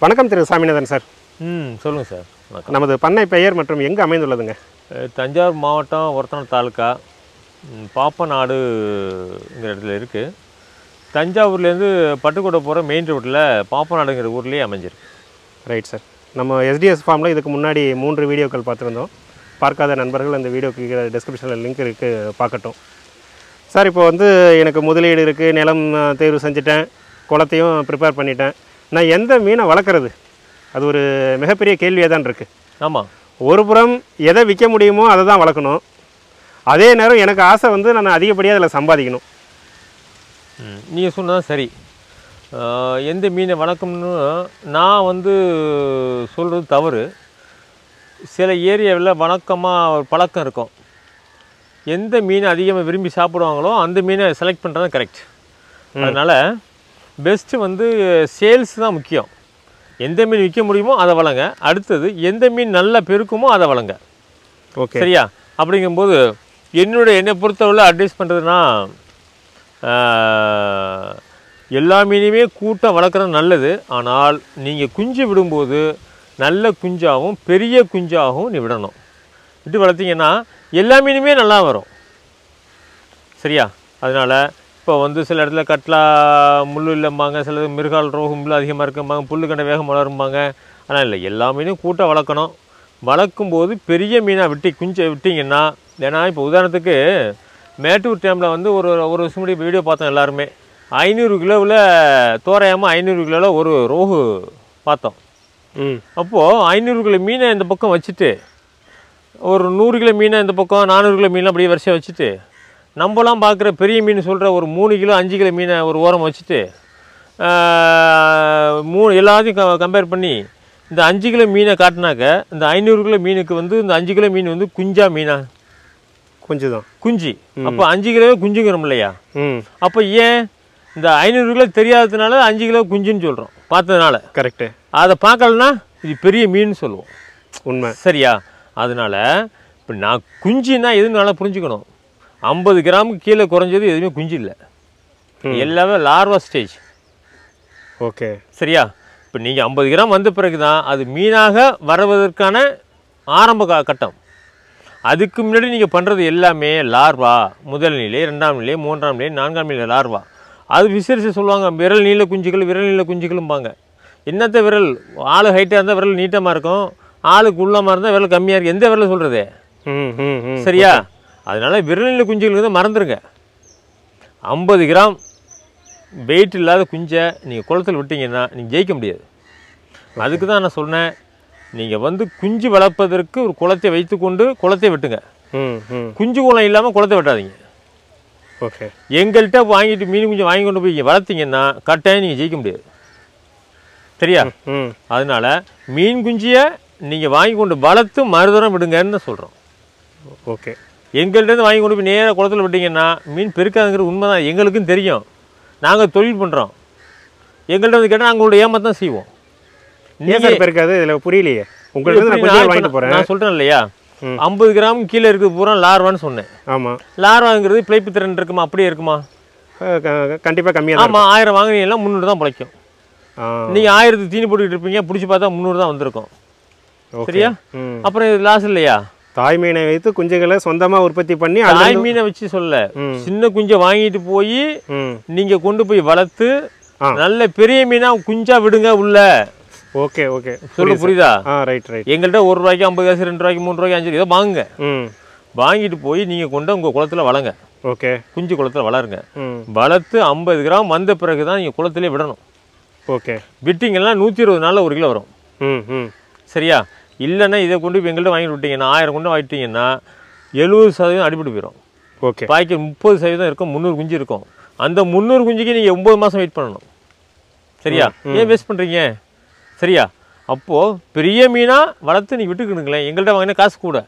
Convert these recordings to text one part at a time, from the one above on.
வணக்கம் திரு சாமிநாதன் சார். சொல்லுங்கள் சார். நமது பண்ணை பெயர் மற்றும் எங்கே அமைந்துள்ளதுங்க? தஞ்சாவூர் மாவட்டம் ஒரத்தநாடு தாலுக்கா பாப்பநாடுங்கிற இடத்துல இருக்குது. தஞ்சாவூர்லேருந்து பட்டுக்கோட்டை போகிற மெயின் ரோட்டில் பாப்பநாடுங்கிற ஊர்லேயே அமைஞ்சிருக்கு. Right sir. நம்ம எஸ்டிஎஸ் ஃபார்மில் இதுக்கு முன்னாடி 3 வீடியோக்கள் பார்த்துருந்தோம். பார்க்காத நண்பர்கள் அந்த வீடியோக்கு டிஸ்கிரிப்ஷனில் லிங்க் இருக்குது, பார்க்கட்டும். சார், இப்போ வந்து எனக்கு முதலீடு இருக்குது, நிலம் தேர்வு செஞ்சுட்டேன், குளத்தையும் ப்ரிப்பேர் பண்ணிட்டேன். நான் எந்த மீனை வளர்க்குறது அது ஒரு மிகப்பெரிய கேள்வியாக தான் இருக்குது. ஆமாம், ஒரு புறம் எதை விற்க முடியுமோ அதை தான் வளர்க்கணும், அதே நேரம் எனக்கு ஆசை வந்து நான் அதிகப்படியாக அதில் சம்பாதிக்கணும். நீங்கள் சொன்னதான் சரி. எந்த மீனை வளர்க்கணும்னு நான் வந்து சொல்கிறது தவறு. சில ஏரியாவில் வழக்கமாக ஒரு பழக்கம் இருக்கும், எந்த மீனை அதிகமாக விரும்பி சாப்பிடுவாங்களோ அந்த மீனை செலக்ட் பண்ணுறது கரெக்ட். அதனால் பெஸ்ட்டு வந்து சேல்ஸ் தான் முக்கியம். எந்த மீன் விற்க முடியுமோ அதை வளங்க, அடுத்தது எந்த மீன் நல்லா பெருக்குமோ அதை வளங்க. ஓகே, சரியா? அப்படிங்கும்போது என்னை பொறுத்தவரை அட்வைஸ் பண்ணுறதுன்னா, எல்லா மீனையுமே கூட்டம் வளர்க்குறது நல்லது. ஆனால் நீங்கள் குஞ்சு விடும்போது நல்ல குஞ்சாகவும் பெரிய குஞ்சாகவும் நீ விடணும். விட்டு வளர்த்திங்கன்னா எல்லா மீனுமே நல்லா வரும், சரியா? அதனால் இப்போ வந்து சில இடத்துல கட்லா முள் இல்லைம்பாங்க, சில மிருகால் ரோகம் முள் அதிகமாக இருக்கும்பாங்க, புல் கண்ட வேகம் வளரும்பாங்க. ஆனால் இல்லை, எல்லா மீனும் கூட்ட வளர்க்கணும். வளர்க்கும்போது பெரிய மீனாக குஞ்சை விட்டிங்கன்னா ஏன்னா இப்போ உதாரணத்துக்கு மேட்டூர் டேமில் வந்து ஒரு ஒரு வருஷம் வீடியோ பார்த்தோம் எல்லாருமே. 500 கிலோவில் தோராயமாக 500 கிலோவில் ஒரு ரோகு பார்த்தோம். அப்போது 500 கிலோ மீனை இந்த பக்கம் வச்சுட்டு ஒரு 100 கிலோ மீனை இந்த பக்கம் 400 கிலோ மீனை அப்படியே வரிசையாக வச்சுட்டு நம்மளாம் பார்க்குற பெரிய மீன் சொல்கிற ஒரு 3 கிலோ 5 கிலோ மீனை ஒரு ஓரம் வச்சுட்டு எல்லாத்தையும் கம்பேர் பண்ணி இந்த 5 கிலோ மீனை காட்டினாக்க இந்த 500 கிலோ மீனுக்கு வந்து இந்த 5 கிலோ மீன் வந்து குஞ்சா மீனா? குஞ்சு தான், குஞ்சு. அப்போ 5 கிலோவே குஞ்சுங்கிறோம் இல்லையா? அப்போ ஏன் இந்த 500 கிலோ தெரியாததுனால 5 கிலோ குஞ்சுன்னு சொல்கிறோம், பார்த்ததுனால. கரெக்டு. அதை பார்க்கலன்னா இது பெரிய மீன் சொல்லுவோம், உண்மை, சரியா? அதனால் இப்போ நான் குஞ்சுன்னா எதுன்னு நல்லா புரிஞ்சுக்கணும். 50 கிராமுக்கு கீழே குறைஞ்சது எதுவுமே குஞ்சு இல்லை, எல்லாமே லார்வா ஸ்டேஜ். ஓகே, சரியா? இப்போ நீங்கள் 50 கிராம் வந்த பிறகு தான் அது மீனாக வருவதற்கான ஆரம்ப கட்டம். அதுக்கு முன்னாடி நீங்கள் பண்ணுறது எல்லாமே லார்வா, முதல் நிலை, 2ஆம் நிலை, 3ஆம் நிலை, 4ஆம் நிலை லார்வா. அது விசேஷ சொல்லுவாங்க, விரல் நீள குஞ்சுகள், விரல் நீள குஞ்சுகளும்பாங்க. என்னத்த விரல்? ஆள் ஹைட்டாக இருந்தால் விரல் நீட்டமாக இருக்கும், ஆளுக்கு உள்ளமாக இருந்தால் விரல் கம்மியாக இருக்குது. எந்த விரல் சொல்கிறது, சரியா? அதனால் விரல்நிலை குஞ்சுகளுக்கு வந்து மறந்துடுங்க. 50 கிராம் வெயிட் இல்லாத குஞ்சை நீங்கள் குளத்தில் விட்டிங்கன்னா நீங்கள் ஜெயிக்க முடியாது. அதுக்கு தான் நான் சொன்னேன், நீங்கள் வந்து குஞ்சு வளர்ப்பதற்கு ஒரு குளத்தை வைத்து கொண்டு குளத்தை வெட்டுங்க, குஞ்சு குளம் இல்லாமல் குளத்தை வெட்டாதீங்க. ஓகே. எங்கள்கிட்ட வாங்கிட்டு மீன் குஞ்சு வாங்கி கொண்டு போய் வளர்த்திங்கன்னா கட்டாயம் நீங்கள் ஜெயிக்க முடியாது, சரியா? அதனால் மீன் குஞ்சியை நீங்கள் வாங்கி கொண்டு வளர்த்து மறுதரம் விடுங்கன்னு சொல்கிறோம். ஓகே. எங்கள்கிட்டருந்து வாங்கி கொண்டு போய் நேராக குளத்தில் விட்டிங்கன்னா மீன் பெருக்காதுங்கிறது உண்மை தான், எங்களுக்கும் தெரியும். நாங்கள் தொழில் பண்ணுறோம், எங்கள்கிட்ட வந்து கேட்டால் நாங்களோட ஏமாத்தான் செய்வோம். நேசர் பெருக்காது, இதில் புரியலையே உங்களுக்கு. நான் சொல்கிறேன் இல்லையா, 50 கிராம் கீழே இருக்குது பூரா லார்வான்னு சொன்னேன். ஆமாம், லார்வாங்கிறது பிழைப்பு திறன் இருக்குமா? அப்படியே இருக்குமா? கண்டிப்பாக கம்மியாக. ஆமாம், 1000 வாங்கினீங்கன்னா 300 தான் பிழைக்கும். நீங்கள் 1000 தீனி போட்டுக்கிட்டு இருப்பீங்க, பிடிச்சி பார்த்தா 300 தான் வந்திருக்கும், சரியா? அப்புறம் இது லாஸ் இல்லையா? தாய் மீனை வைத்து குஞ்சுகளை சொந்தமா உற்பத்தி பண்ணி, தாய் மீனை வச்சு சொல்ல, சின்ன குஞ்சை வாங்கிட்டு போய் நீங்க கொண்டு போய் வளர்த்து நல்ல பெரிய மீனா குஞ்சா விடுங்க உள்ள. ஓகே, ஓகே, சொல்லு, புரியுதா? Right, right. எங்கள்கிட்ட 1 ரூபாய்க்கு 50 காசு, 2 ரூபாய்க்கு, 3 ரூபாய்க்கு, 5 ரூபாய் ஏதோ வாங்குங்க. வாங்கிட்டு போய் நீங்க கொண்டு உங்க குளத்துல வளங்க. ஓகே, குஞ்சு குளத்துல வளருங்க. வளர்த்து 50 கிராம் வந்த பிறகுதான் நீங்க குளத்திலே விடணும். ஓகே. விட்டிங்கன்னா 120 நாள்ல 1 கிலோ வரும், சரியா? இல்லைன்னா இதை கொண்டு இப்போ எங்கள்கிட்ட வாங்கிட்டு விட்டிங்கன்னா 1000 கொண்டு வாங்கிட்டிங்கன்னா 70% அடிபட்டு போயிடும். ஓகே. பாய்க்கு 30% இருக்கும், 300 குஞ்சு இருக்கும். அந்த 300 குஞ்சுக்கு நீங்கள் 9 மாதம் வெயிட் பண்ணணும், சரியா? ஏன் வேஸ்ட் பண்ணுறீங்க, சரியா? அப்போது பெரிய மீனாக வளர்த்து நீங்கள் விட்டுக்கிடுங்களேன், எங்கள்கிட்ட வாங்கினா காசு கூட.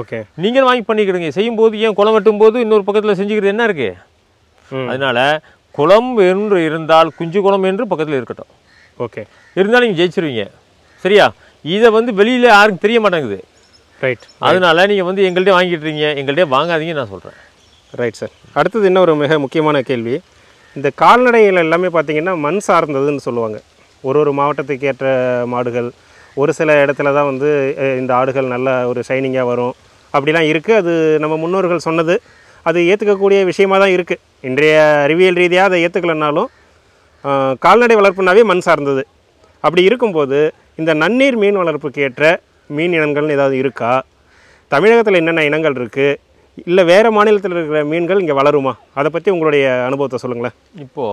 ஓகே. நீங்களும் வாங்கி பண்ணிக்கிடுங்க. செய்யும்போது ஏன் குளம் வெட்டும் போது இன்னொரு பக்கத்தில் செஞ்சுக்கிறது என்ன இருக்குது? அதனால் குளம் என்று இருந்தால் குஞ்சு குளம் என்று பக்கத்தில் இருக்கட்டும். ஓகே. இருந்தாலும் நீங்கள் ஜெயிச்சிருவீங்க, சரியா? இதை வந்து வெளியில் யாருக்கும் தெரிய மாட்டேங்குது, ரைட்? அதனால நீங்கள் வந்து எங்கள்கிட்ட வாங்கிட்டுறீங்க, எங்கள்கிட்ட வாங்காதீங்கன்னு நான் சொல்கிறேன். Right sir. அடுத்தது இன்னொரு மிக முக்கியமான கேள்வி, இந்த கால்நடைகள் எல்லாமே பார்த்திங்கன்னா மண் சார்ந்ததுன்னு சொல்லுவாங்க. ஒரு மாவட்டத்துக்கு ஏற்ற மாடுகள் ஒரு சில இடத்துல தான் வந்து இந்த ஆடுகள் நல்ல ஒரு ஷைனிங்கா வரும் அப்படிலாம் இருக்கு. அது நம்ம முன்னோர்கள் சொன்னது, அது ஏத்துக்கக்கூடிய விஷயமா தான் இருக்கு. இன்றைய அறிவியல் ரீதியா அதை ஏத்துக்கலனாலும் கால்நடை வளர்ப்புனாவே மண் சார்ந்தது. அப்படி இருக்கும்போது இந்த நன்னீர் மீன் வளர்ப்புக்கு ஏற்ற மீன் இனங்கள் ஏதாவது இருக்கா? தமிழகத்துல என்னென்ன இனங்கள் இருக்கு? இல்ல வேற மாநிலத்துல இருக்கிற மீன்கள் இங்க வளருமா? அத பத்தி உங்களுடைய அனுபவத்தை சொல்லுங்களே. இப்போ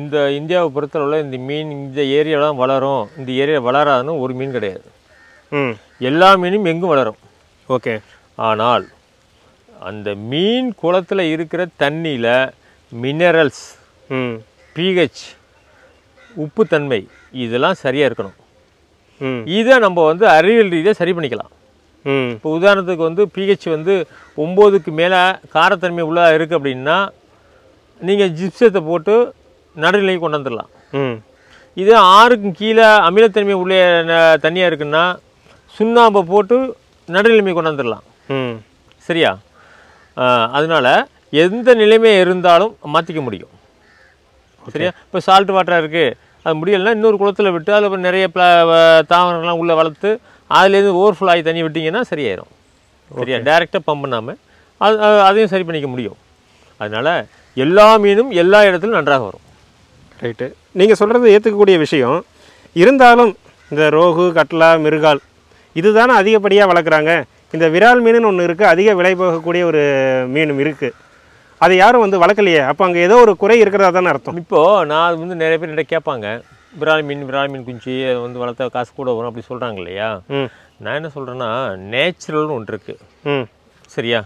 இந்த இந்தியாவை பொறுத்தளவுல இந்த மீன் இந்த ஏரியால தான் வளரும், இந்த ஏரியா வளராதுன்னு ஒரு மீன் கிடையாது. எல்லா மீனும் எங்கும் வளரும். ஓகே. ஆனால் அந்த மீன் குளத்துல இருக்கிற தண்ணியில மினரல்ஸ், பிஹெச், உப்பு தன்மை இதெல்லாம் சரியா இருக்கணும். இதை நம்ம வந்து அறிவியல் ரீதியாக சரி பண்ணிக்கலாம். இப்போ உதாரணத்துக்கு வந்து பிஹெச் வந்து 9க்கு மேலே காரத்தன்மை உள்ளதா இருக்குது அப்படின்னா நீங்கள் ஜிப்சத்தை போட்டு நடுநிலையை கொண்டு வந்துடலாம். இதே 6க்கு கீழே அமிலத்தன்மை உள்ள தண்ணியாக இருக்குன்னா சுண்ணாம்பை போட்டு நடுநிலைமை கொண்டு வந்துடலாம். சரியா? அதனால் எந்த நிலைமையை இருந்தாலும் மாற்றிக்க முடியும். சரியா? இப்போ சால்ட் வாட்டராக இருக்குது, அது முடியலைன்னா இன்னொரு குளத்தில் விட்டு அதில் நிறைய தாவரங்கள்லாம் உள்ளே வளர்த்து அதுலேருந்து ஓவர்ஃபுல் ஆகி தண்ணி விட்டிங்கன்னா சரியாயிடும். சரியா? டைரெக்டாக பம்ப் பண்ணாமல் அது அதையும் சரி பண்ணிக்க முடியும். அதனால் எல்லா மீனும் எல்லா இடத்துலையும் நன்றாக வரும். ரைட்டு. நீங்கள் சொல்கிறது ஏற்றுக்கக்கூடிய விஷயம். இருந்தாலும் இந்த ரோகு, கட்லா, மிருகால் இது தானே அதிகப்படியாக வளர்க்குறாங்க. இந்த விரால் மீனுன்னு ஒன்று இருக்குது, அதிக விலை போகக்கூடிய ஒரு மீனும் இருக்குது. அது யாரும் வந்து வளர்க்கலையே, அப்போ அங்கே ஏதோ ஒரு குறை இருக்கிறதா தானே அர்த்தம். இப்போது நான் வந்து நிறைய பேர் கிட்ட கேட்பாங்க, விரால் மீன் குஞ்சு வந்து வளர்த்தா காசு கூட வரும் அப்படி சொல்கிறாங்க இல்லையா? நான் என்ன சொல்கிறேன்னா, நேச்சுரல்னு ஒன்று இருக்குது. சரியா?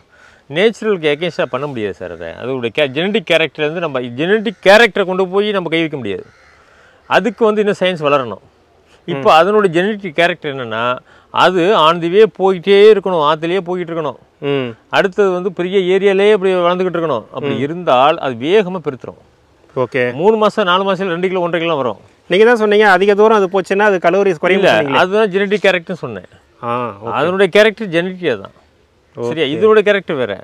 நேச்சுரலுக்கு எகேன்ஸ்டாக பண்ண முடியாது சார். அதை அதோடைய ஜெனடிக் கேரக்டர்லேருந்து நம்ம ஜெனடிக் கேரக்டரை கொண்டு போய் நம்ம கை வைக்க முடியாது. அதுக்கு வந்து இன்னும் சயின்ஸ் வளரணும். இப்போ அதனுடைய ஜெனடிக் கேரக்டர் என்னென்னா, அது ஆனதுவே போயிட்டே இருக்கணும், ஆற்றுலேயே போய்கிட்டு இருக்கணும். அடுத்தது வந்து பெரிய ஏரியாலே இப்படி வளர்ந்துக்கிட்டு இருக்கணும். அப்படி இருந்தால் அது வேகமாக பெருத்துரும். ஓகே. 3 மாதம் 4 மாதத்தில் 2 கிலோ 1.5 கிலோ வரும். நீங்கள் தான் சொன்னீங்க அதிக தூரம் அது போச்சுன்னா அது கலோரிஸ் குறையில. அதுதான் ஜெனடிக் கேரக்டர்னு சொன்னேன். அதனுடைய கேரக்டர் ஜெனடிக்காக தான். சரியா? இதோட கேரக்டர் வேறு.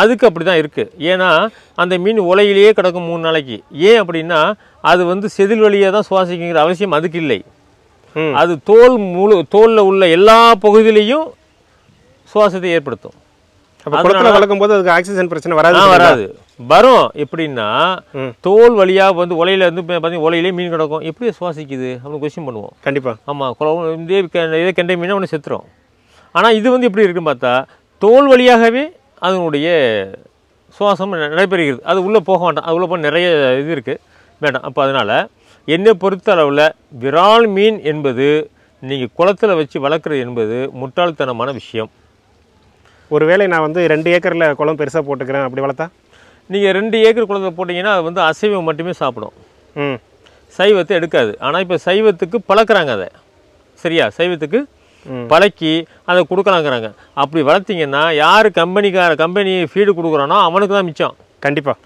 அதுக்கு அப்படி தான் இருக்குது. ஏன்னா அந்த மீன் உலையிலேயே கிடக்கும் 3 நாளைக்கு. ஏன் அப்படின்னா அது வந்து செதில் வழியாக தான் சுவாசிக்குங்கிற அவசியம் அதுக்கு இல்லை. அது தோல் முழு தோலில் உள்ள எல்லா பகுதியிலையும் சுவாசத்தை ஏற்படுத்தும். வளர்க்கும் போது அதுக்கு ஆக்சிஜன் பிரச்சனை வராது. வரும் எப்படின்னா தோல் வழியாக வந்து உலையில வந்து பார்த்தீங்கன்னா உலையிலே மீன் கிடக்கும், எப்படி சுவாசிக்குது அப்படின்னு கொஸ்டின் பண்ணுவோம். கண்டிப்பாக. ஆமாம். இதே கெண்டை மீன் ஒன்று செத்துரும். ஆனால் இது வந்து எப்படி இருக்குன்னு பார்த்தா தோல் வழியாகவே அதனுடைய சுவாசம் நடைபெறுகிறது. அது உள்ளே போக வேண்டாம், அது உள்ளே போக நிறைய இது இருக்குது வேண்டாம். அப்போ அதனால் என்னை பொறுத்த அளவில் விரால் மீன் என்பது நீங்கள் குளத்தில் வச்சு வளர்க்குறது என்பது முட்டாள்தனமான விஷயம். ஒருவேளை நான் வந்து 2 ஏக்கரில் குளம் பெருசாக போட்டுக்கிறேன் அப்படி வளர்த்தா? நீங்கள் 2 ஏக்கர் குளத்தில் போட்டிங்கன்னா அது வந்து அசைவம் மட்டுமே சாப்பிடும், சைவத்தை எடுக்காது. ஆனால் இப்போ சைவத்துக்கு பழக்கிறாங்க அதை. சரியா? சைவத்துக்கு பழக்கி அதை கொடுக்கலாங்கிறாங்க. அப்படி வளர்த்திங்கன்னா யார் கம்பெனி ஃபீடு கொடுக்குறானோ அவனுக்கு தான் மிச்சம். கண்டிப்பாக.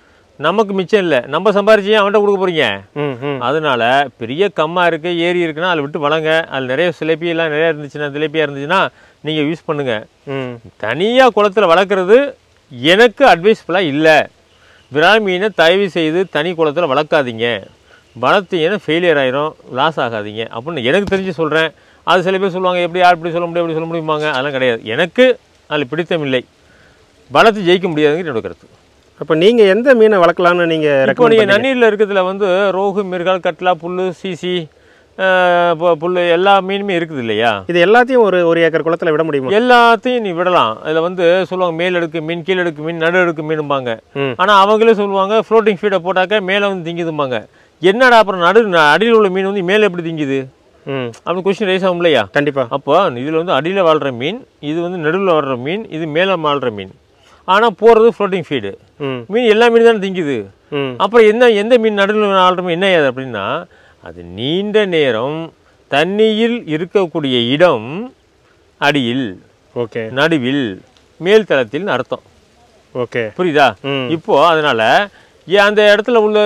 நமக்கு மிச்சம் இல்லை. நம்ம சம்பாரிச்சு அவன்கிட்ட கொடுக்க போகிறீங்க. அதனால் பெரிய கம்மா இருக்குது, ஏரி இருக்குன்னா அதில் விட்டு வளங்க. அதில் நிறைய சிலப்பியெல்லாம் நிறையா இருந்துச்சுன்னா, சிலப்பியாக இருந்துச்சுன்னா நீங்கள் யூஸ் பண்ணுங்கள். தனியாக குளத்தில் வளர்க்குறது எனக்கு அட்வைஸ்ஃபுல்லாக இல்லை. விரால் மீனை தயவு செய்து தனி குளத்தில் வளர்க்காதீங்க. வளர்த்தீங்கன்னா ஃபெயிலியர் ஆகிரும், லாஸ் ஆகாதீங்க அப்படின்னு எனக்கு தெரிஞ்சு சொல்கிறேன். அது சில பேர் சொல்லுவாங்க, எப்படி யார் இப்படி சொல்ல முடியும் அப்படி சொல்ல முடியுமாங்க. அதெல்லாம் கிடையாது. எனக்கு அதில் பிடித்தமில்லை. வளர்த்து ஜெயிக்க முடியாதுங்கிற என்னோட கருத்து. அப்போ நீங்கள் எந்த மீனை வளர்க்கலாம்னு நீங்கள் இப்போ நீங்கள் நன்னீரில் இருக்கிறதுல வந்து ரோகு, மிருகால், கட்லா, புல், சீசி, இப்போ புல் எல்லா மீனுமே இருக்குது இல்லையா? இது எல்லாத்தையும் ஒரு ஏக்கர் குளத்தில் விட முடியுமா? எல்லாத்தையும் நீ விடலாம். அதில் வந்து சொல்லுவாங்க மேலடுக்கு மீன், கீழடுக்கு மீன், நடு அடுக்கு மீனும்பாங்க. ஆனால் அவங்களே சொல்லுவாங்க ஃப்ளோட்டிங் ஃபீடை போட்டாக்க மேலே வந்து திங்கிதும்பாங்க. என்னடா அப்புறம் அடியில் உள்ள மீன் வந்து மேலே எப்படி திங்குது அப்படின்னு கொஸ்டின் ரைஸ் ஆகும் இல்லையா? கண்டிப்பாக. அப்போ இதில் வந்து அடியில் வாழ்கிற மீன், இது வந்து நடுவில் வர்ற மீன், இது மேலே வாழ்கிற மீன். ஆனால் போகிறது ஃப்ளோட்டிங் ஃபீடு மீன். எல்லா மீன் தானே திங்குது. அப்புறம் எந்த மீன் நடுவில் ஆள்றமே என்ன ஆகுது அப்படின்னா, அது நீண்ட நேரம் தண்ணியில் இருக்கக்கூடிய இடம் அடியில், ஓகே, நடுவில், மேல் தளத்தில் அர்த்தம். ஓகே, புரியுதா? இப்போது அதனால் அந்த இடத்துல உள்ள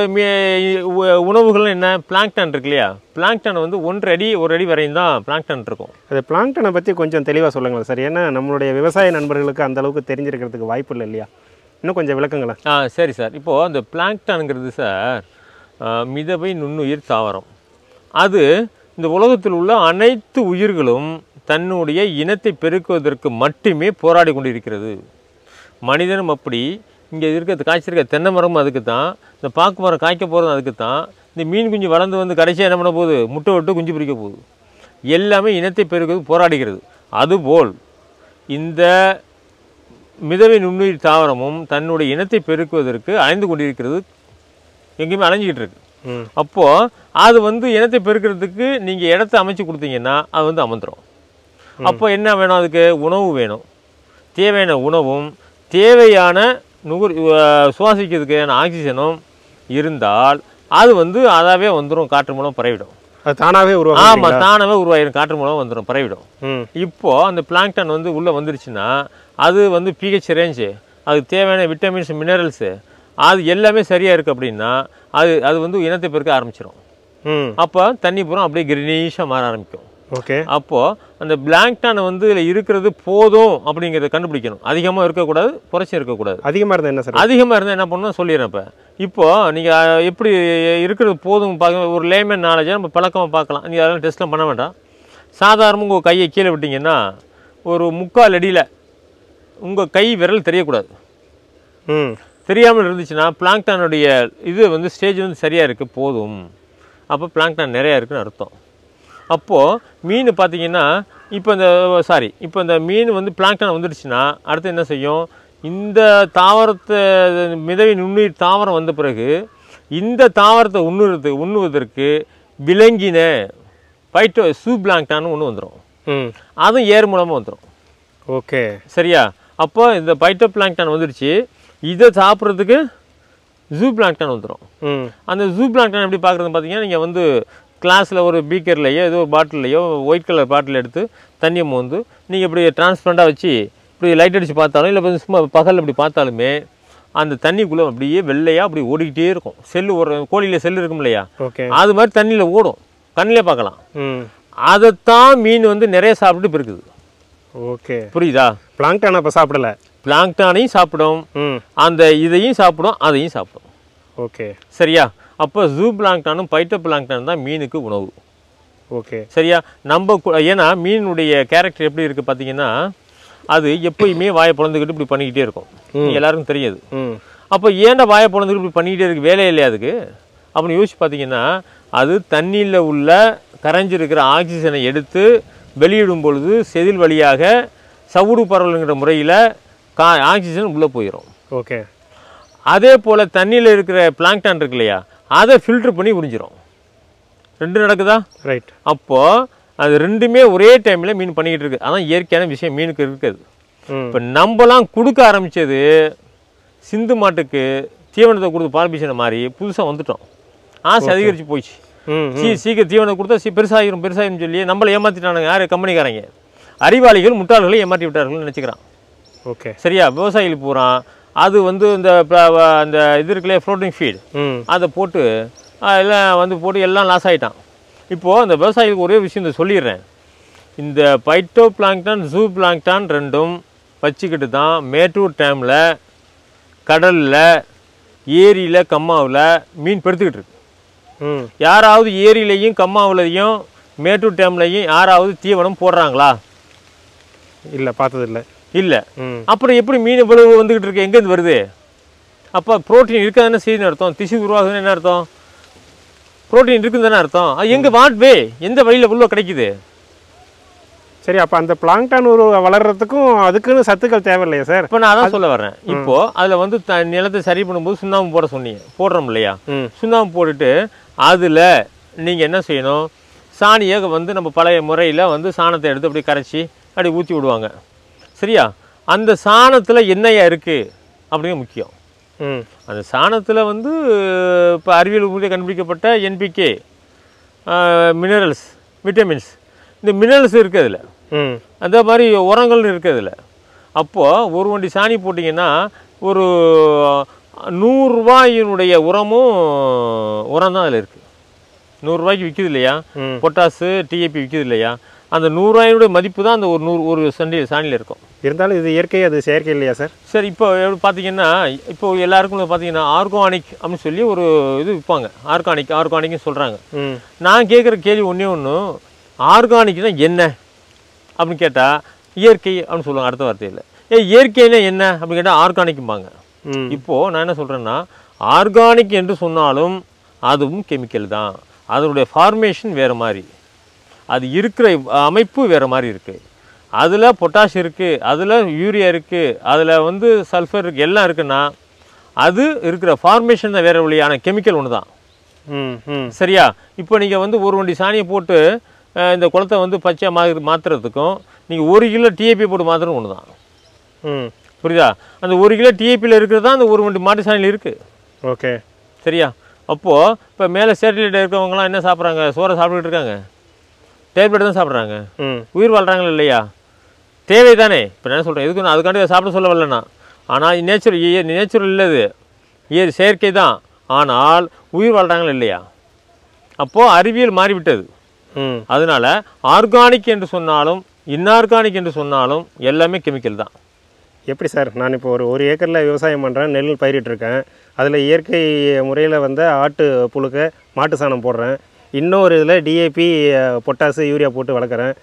உணவுகள் என்ன, பிளாங்க்டன் இருக்கு இல்லையா? பிளாங்க்டன் வந்து 1 அடி 1 அடி வரையும் தான் பிளாங்க்டன் இருக்கும். அது பிளாங்க்டனை பற்றி கொஞ்சம் தெளிவாக சொல்லுங்களேன் சார். ஏன்னா நம்மளுடைய விவசாய நண்பர்களுக்கு அந்தளவுக்கு தெரிஞ்சிருக்கிறதுக்கு வாய்ப்பு இல்லை இல்லையா? இன்னும் கொஞ்சம் விளக்குங்களேன். சரி சார். இப்போது அந்த பிளாங்க்டனுங்கிறது சார் மிதவை நுண்ணுயிர் தாவரம். அது இந்த உலகத்தில் உள்ள அனைத்து உயிர்களும் தன்னுடைய இனத்தை பெருக்குவதற்கு மட்டுமே போராடி கொண்டிருக்கிறது. மனிதனும் அப்படி, இங்கே இருக்கிறது காய்ச்சிருக்க தென்னை மரமும் அதுக்கு தான், இந்த பாக்கு மரம் காய்க்க போகிறதும் அதுக்கு தான், இந்த மீன் குஞ்சு வளர்ந்து வந்து கடைசியாக என்ன பண்ண போகுது, முட்டை விட்டு குஞ்சு பிரிக்க போகுது. எல்லாமே இனத்தை பெருக்குவது போராடுகிறது. அதுபோல் இந்த மிதவை நுண்ணுயிர் தாவரமும் தன்னுடைய இனத்தை பெருக்குவதற்கு அலைந்து கொண்டிருக்கிறது, எங்கேயுமே அலைஞ்சிக்கிட்டு இருக்கு. அப்போது அது வந்து இனத்தை பெருக்கிறதுக்கு நீங்கள் இடத்த அமைச்சு கொடுத்தீங்கன்னா அது வந்து அமர்ந்துடும். அப்போ என்ன வேணும், அதுக்கு உணவு வேணும், தேவையான உணவும் தேவையான சுவாசிக்கிறதுக்கான ஆக்சிஜனும் இருந்தால் அது வந்து அதாவே வந்துடும், காற்று மூலம் பரவிடும். தானாகவே உருவாகும். ஆமாம், தானாகவே உருவாயிடும், காற்று மூலம் வந்துடும், பரவிடும். இப்போது அந்த பிளாங்க்டன் வந்து உள்ளே வந்துருச்சுன்னா அது வந்து pH ரேஞ்சு, அதுக்கு தேவையான விட்டமின்ஸ் மினரல்ஸு அது எல்லாமே சரியாக இருக்குது அப்படின்னா அது அது வந்து இனத்தை பெருக்க ஆரம்பிச்சிடும். அப்போ தண்ணி பூரம் அப்படியே கிரீனிஷாக மாற ஆரம்பிக்கும். ஓகே, அப்போது அந்த பிளாங்க்டான் வந்து இதில் இருக்கிறது போதும் அப்படிங்கிறத கண்டுபிடிக்கணும். அதிகமாக இருக்கக்கூடாது, குறைச்சி இருக்கக்கூடாது. அதிகமாக இருந்தால் என்ன பண்ணணும் சொல்லிடுறேன். இப்போது நீங்கள் எப்படி இருக்கிறது போதும் பார்க்க ஒரு லேமன் நாலேஜாக நம்ம பழக்கமாக பார்க்கலாம். நீங்கள் அதெல்லாம் டெஸ்ட்லாம் பண்ண வேண்டாம். சாதாரணமாக உங்கள் கையை கீழே விட்டிங்கன்னா ஒரு முக்கால் அடியில் உங்கள் கை விரல் தெரியக்கூடாது. தெரியாமல் இருந்துச்சுன்னா பிளாங்க்டானுடைய இது வந்து ஸ்டேஜ் வந்து சரியாக இருக்குது போதும், அப்போ பிளாங்க்டான் நிறையா இருக்குதுன்னு அர்த்தம். அப்போது மீன் பார்த்திங்கன்னா இப்போ இந்த மீன் வந்து பிளாங்க்டான் வந்துடுச்சுன்னா அடுத்து என்ன செய்யும், இந்த தாவரத்தை மிதவை நுண்ணுயிர் தாவரம் வந்த பிறகு இந்த தாவரத்தை உண்ணுவதற்கு விலங்கின பைட்டோ சூ பிளாங்க்டான்னு ஒன்று வந்துடும். அதுவும் ஏர் மூலமாக வந்துடும். ஓகே, சரியா? அப்போ இந்த பைட்டோ பிளாங்க்டான் வந்துடுச்சு, இதை சாப்பிட்றதுக்கு ஜூ பிளாங்க்டான் வந்துடும். அந்த ஜூ பிளாங்க்டான் எப்படி பார்க்குறது பார்த்திங்கன்னா, நீங்கள் வந்து கிளாஸில் ஒரு பீக்கர்லையோ ஏதோ ஒரு பாட்டிலையோ ஒயிட் கலர் பாட்டில் எடுத்து தண்ணியை மோந்து நீங்கள் இப்படி டிரான்ஸ்பரண்டாக வச்சு இப்படி லைட் அடித்து பார்த்தாலும் இல்லை சும்மா பகல் அப்படி பார்த்தாலுமே அந்த தண்ணிக்குள்ளே அப்படியே வெள்ளையாக அப்படி ஓடிக்கிட்டே இருக்கும். செல்லு ஒரு கோழியில் செல்லு இருக்கும் இல்லையா, அது மாதிரி தண்ணியில் ஓடும், கண்ணிலே பார்க்கலாம். அதைத்தான் மீன் வந்து நிறைய சாப்பிட்டு பெருக்குது. ஓகே, புரியுதா? பிளாங்க்டான் அப்போ சாப்பிடலை, பிளாங்க்டானையும் சாப்பிடும், அந்த இதையும் சாப்பிடும், அதையும் சாப்பிடும். ஓகே, சரியா? அப்போ ஜூ பிளாங்க்டானும் பைட்டோ பிளாங்க்டானும் தான் மீனுக்கு உணவு. ஓகே, சரியா? நம்ம ஏன்னா மீனுடைய கேரக்டர் எப்படி இருக்குது பார்த்தீங்கன்னா, அது எப்பயுமே வாயை பிளந்துக்கிட்டு இப்படி பண்ணிக்கிட்டே இருக்கும், எல்லாருக்கும் தெரியாது. அப்போ ஏன்டா வாயை பிளந்துக்கிட்டு இப்படி பண்ணிக்கிட்டே இருக்குது, வேலை இல்லையா அதுக்கு அப்படின்னு யோசிச்சு பார்த்தீங்கன்னா, அது தண்ணியில் உள்ள கரைஞ்சிருக்கிற ஆக்சிஜனை எடுத்து வெளியிடும் பொழுது செதில் வழியாக சவுடு பரவலுங்கிற முறையில் ஆக்சிஜன் உள்ளே போயிடும். ஓகே, அதே போல் தண்ணியில் இருக்கிற பிளாங்க்டான் இருக்கு இல்லையா, அதை ஃபில்ட்ரு பண்ணி உறிஞ்சிடும். ரெண்டு நடக்குதா? ரைட். அப்போது அது ரெண்டுமே ஒரே டைமில் மீன் பண்ணிக்கிட்டு இருக்குது. அதான் இயற்கையான விஷயம் மீனுக்கு இருக்குது. இப்போ நம்மலாம் கொடுக்க ஆரம்பித்தது சிந்து மாட்டுக்கு தீவனத்தை கொடுத்து பார்பிஷனை மாதிரி புதுசாக வந்துட்டோம். ஆசை அதிகரித்து போயிடுச்சு. சீக்கிரம் தீவனம் கொடுத்தா பெருசாகிடும் சொல்லி நம்மளை ஏமாற்றிட்டானுங்க. யார்? கம்பெனிக்காரங்க, அறிவாளிகள், முட்டாள்களை ஏமாற்றி விட்டார்கள்னு நினச்சிக்கிறான். ஓகே, சரியா? விவசாயிகள் பூரா அது வந்து இந்த இது இருக்குல்லையே ஃப்ளோட்டிங் ஃபீட், அதை போட்டு எல்லாம் வந்து போட்டு எல்லாம் லாஸ் ஆகிட்டான். இப்போது அந்த விவசாயிகளுக்கு ஒரே விஷயம் இதை சொல்லிடுறேன். இந்த பைட்டோ பிளாங்க்டான் ஜூ பிளாங்க்டான் ரெண்டும் வச்சுக்கிட்டு தான் மேட்டூர் டேமில், கடலில், ஏரியில், கம்மாவில் மீன் பெருத்துக்கிட்டு இருக்கு. யாராவது ஏரியிலையும் கம்மாவிலையும் மேட்டூர் டேம்லையும் யாராவது தீவனம் போடுறாங்களா? இல்லை, பார்த்ததில்லை. இல்லை, அப்புறம் எப்படி மீன் இவ்வளவு வந்துக்கிட்டு இருக்கு, எங்கேருந்து வருது? அப்போ ப்ரோட்டீன் இருக்காதுன்னு செய்யணும் அர்த்தம், திசு உருவாகுதுன்னு என்ன அர்த்தம், ப்ரோட்டீன் இருக்குதுன்னு தானே அர்த்தம். அது எங்கே வாட்வே எந்த வழியில் உள்ள கிடைக்குது? சரி, அப்போ அந்த பிளாங்க்டான் ஒரு வளர்கிறதுக்கும் அதுக்குன்னு சத்துக்கள் தேவையில்லையா சார்? இப்போ நான் அதான் சொல்ல வரேன். இப்போது அதில் வந்து நிலத்தை சரி பண்ணும்போது சுண்ணாம்பு போட சொன்னீங்க, போடுறோம் இல்லையா? சுண்ணாம்பு போட்டுட்டு அதில் நீங்கள் என்ன செய்யணும், சாணியை வந்து நம்ம பழைய முறையில் வந்து சாணத்தை எடுத்து அப்படி கரைச்சி அப்படி ஊற்றி விடுவாங்க, சரியா? அந்த சாணத்தில் என்னையா இருக்குது அப்படிங்க முக்கியம். அந்த சாணத்தில் வந்து இப்போ அறிவியல் மூலம் கண்டுபிடிக்கப்பட்ட என்பிகே மினரல்ஸ், விட்டமின்ஸ், இந்த மினரல்ஸ் இருக்குது அதில், அதே மாதிரி உரங்கள்னு இருக்குது அதில். அப்போது ஒரு வண்டி சாணி போட்டிங்கன்னா ஒரு 100 ரூபாயினுடைய உரமும் உரம் தான் அதில் இருக்குது. 100 ரூபாய்க்கு விக்குது இல்லையா, பொட்டாஸ் டிஏபி விக்குது இல்லையா, அந்த 100 ரூபாயோட மதிப்பு தான் அந்த ஒரு சாணியில் இருக்கும். இருந்தாலும் இது இயற்கை, அது செயற்கை இல்லையா சார்? சார் இப்போ பார்த்தீங்கன்னா இப்போ எல்லாருக்கும் பார்த்தீங்கன்னா ஆர்கானிக் அப்படின்னு சொல்லி ஒரு இது விற்பாங்க, ஆர்கானிக்னு சொல்கிறாங்க. நான் கேட்குற கேள்வி ஒன்று, ஆர்கானிக்னா என்ன அப்படின்னு கேட்டால் இயற்கை அப்படின்னு சொல்லுவாங்க அடுத்த வார்த்தையில். ஏ இயற்கைனா என்ன அப்படின்னு கேட்டால் ஆர்கானிக்கும்பாங்க. இப்போது நான் என்ன சொல்கிறேன்னா, ஆர்கானிக் என்று சொன்னாலும் அதுவும் கெமிக்கல் தான், அதனுடைய ஃபார்மேஷன் வேறு மாதிரி, அது இருக்கிற அமைப்பு வேறு மாதிரி இருக்குது. அதில் பொட்டாஷ் இருக்குது, அதில் யூரியா இருக்குது, அதில் வந்து சல்ஃபர் இருக்குது, எல்லாம் இருக்குன்னா அது இருக்கிற ஃபார்மேஷன் தான் வேறு வழியான கெமிக்கல் ஒன்று தான். சரியா? இப்போ நீங்கள் வந்து ஒரு வண்டி சாணியை போட்டு இந்த குளத்தை வந்து பச்சையாக மாற்றுறதுக்கும் நீங்கள் 1 கிலோ டிஏபி போட்டு மாற்றுறது ஒன்று தான். புரியுதா? அந்த 1 கிலோ டிஏபியில் இருக்கிறது தான் அந்த ஒரு வண்டி மாட்டு சாணியில் இருக்குது. ஓகே, சரியா? அப்போது இப்போ மேலே சேட்டலைட் இருக்கிறவங்களாம் என்ன சாப்பிட்றாங்க? சோறை சாப்பிட்டுக்கிட்டு இருக்காங்க, டேப்லெட் தான் சாப்பிட்றாங்க. உயிர் வாழ்கிறாங்களா இல்லையா? தேவை தானே. இப்போ நான் சொல்கிறேன், எதுக்கு நான் அதுக்காண்டி சாப்பிட சொல்ல வரலண்ணா. ஆனால் நேச்சுரல் இல்லை, இது செயற்கை தான். ஆனால் உயிர் வாழ்கிறாங்களா இல்லையா? அப்போது அறிவியல் மாறிவிட்டது. அதனால் ஆர்கானிக் என்று சொன்னாலும் இன்னார்கானிக் என்று சொன்னாலும் எல்லாமே கெமிக்கல் தான். எப்படி சார், நான் இப்போ ஒரு ஏக்கரில் விவசாயம் பண்ணுறேன், நெல் பயிரிட்டுருக்கேன், அதில் இயற்கை முறையில் வந்து ஆட்டு புழுக்க மாட்டு சாணம் போடுறேன், இன்னொரு இதில் டிஏபி பொட்டாசு யூரியா போட்டு வளர்க்குறேன்.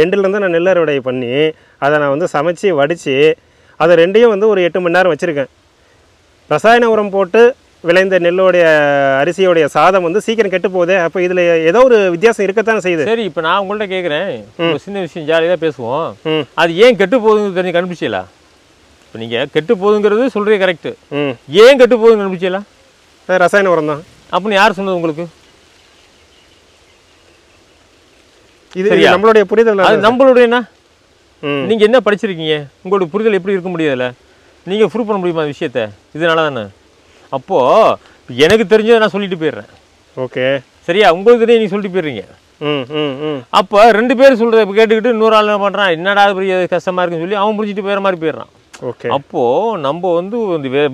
ரெண்டுலேருந்து நான் நெல் அறுவடை பண்ணி அதை நான் வந்து சமைச்சு வடித்து அதை ரெண்டையும் வந்து ஒரு 8 மணி நேரம் வச்சுருக்கேன். ரசாயன உரம் போட்டு விளைந்த நெல்லோடைய அரிசியோடைய சாதம் வந்து சீக்கிரம் கெட்டு போகுது. அப்போ இதில் ஏதோ ஒரு வித்தியாசம் இருக்கத்தானே செய்யுது. சரி, இப்போ நான் உங்கள்கிட்ட கேட்குறேன், சின்ன விஷயம் ஜாலியாக பேசுவோம், அது ஏன் கெட்டு போகுதுன்னு தெரிஞ்சு கண்டுபிடிச்சிடலாம். இப்போ நீங்கள் கெட்டு போகுதுங்கிறது சொல்கிறீங்க, கரெக்டு. ஏன் கெட்டு போகுதுன்னு கண்டுபிடிச்சிடலாம்? ரசாயன உரம் தான் அப்படின்னு யார் சொன்னது உங்களுக்கு? இது நம்மளுடைய புரிதல், அது நம்மளுடைய என்ன, நீங்கள் என்ன படிச்சிருக்கீங்க, உங்களுடைய புரிதல் எப்படி இருக்க முடியாதுல்ல? நீங்கள் ப்ரூவ் பண்ண முடியுமா விஷயத்த? இதனால தானே அப்போது எனக்கு தெரிஞ்சதை நான் சொல்லிட்டு போயிடுறேன். ஓகே, சரியா? உங்களுக்கு தெரியும், நீங்கள் சொல்லிட்டு போயிடுறீங்க. அப்போ 2 பேர் சொல்கிறத இப்போ கேட்டுக்கிட்டு 100 ஆள் என்ன பண்ணுறான், என்னடா பெரிய கஷ்டமாக இருக்குன்னு சொல்லி அவன் புரிஞ்சுட்டு போயிடுற மாதிரி போயிடுறான். ஓகே, அப்போது நம்ம வந்து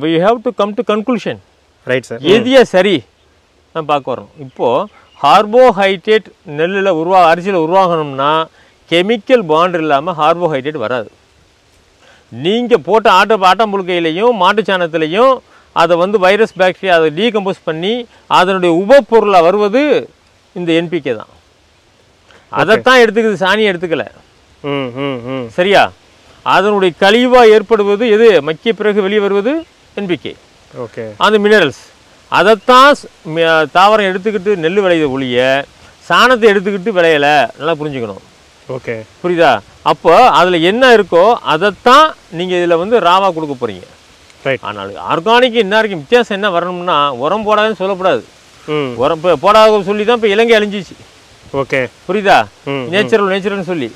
we have to come to conclusion. Right sir, எதியா சரி நான் பார்க்க வரோம். இப்போது கார்போஹைட்ரேட் நெல்லில் அரிசியில் உருவாகணும்னா கெமிக்கல் பாண்ட் இல்லாமல் கார்போஹைட்ரேட் வராது. நீங்கள் போட்ட ஆட்டம் புழுக்கையிலையும் மாட்டு சாணத்துலேயும் அதை வந்து வைரஸ் பாக்டீரியா அதை டீகம்போஸ் பண்ணி அதனுடைய உபப்பொருளாக வருவது இந்த என்பிகே தான். அதைத்தான் எடுத்துக்குது, சாணியை எடுத்துக்கல. சரியா? அதனுடைய கழிவாக ஏற்படுவது எது? மக்கிய பிறகு வெளியே வருவது என்பிகே. ஓகே, அந்த மினரல்ஸ் அதைத்தான் தாவரம் எடுத்துக்கிட்டு நெல் விளையுது ஒழிய சாணத்தை எடுத்துக்கிட்டு விளையலை. நல்லா புரிஞ்சுக்கணும். ஓகே, புரியுதா? அப்போ அதில் என்ன இருக்கோ அதைத்தான் நீங்கள் இதில் வந்து ராவாக கொடுக்க போகிறீங்க. ரைட். ஆனால் ஆர்கானிக் இன்னாருக்கு வித்தியாசம் என்ன வரணும்னா, உரம் போடாதுன்னு சொல்லக்கூடாது. உரம் இப்போ போடாத சொல்லி தான் இப்போ இலங்கை அழிஞ்சிச்சு. ஓகே, புரியுதா? நேச்சுரல்னு சொல்லி